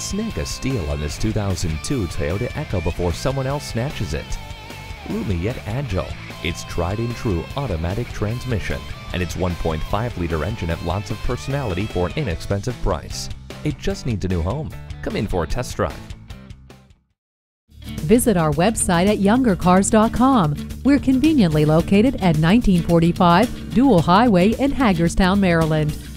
Snag a steal on this 2002 Toyota Echo before someone else snatches it. Roomy yet agile, it's tried and true automatic transmission, and its 1.5-liter engine have lots of personality for an inexpensive price. It just needs a new home. Come in for a test drive. Visit our website at youngercars.com. We're conveniently located at 1945 Dual Highway in Hagerstown, Maryland.